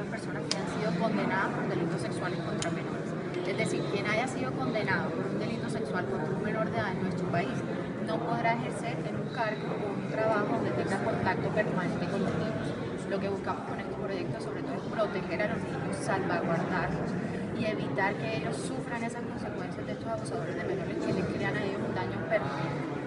aquellas personas que han sido condenadas por delitos sexuales contra menores. Es decir, quien haya sido condenado por un delito sexual contra un menor de edad en nuestro país no podrá ejercer en un cargo o un trabajo donde tenga contacto permanente con los niños. Lo que buscamos con este proyecto sobre todo es proteger a los niños, salvaguardarlos y evitar que ellos sufran esas consecuencias de estos abusadores de menores que les crean a ellos un daño permanente.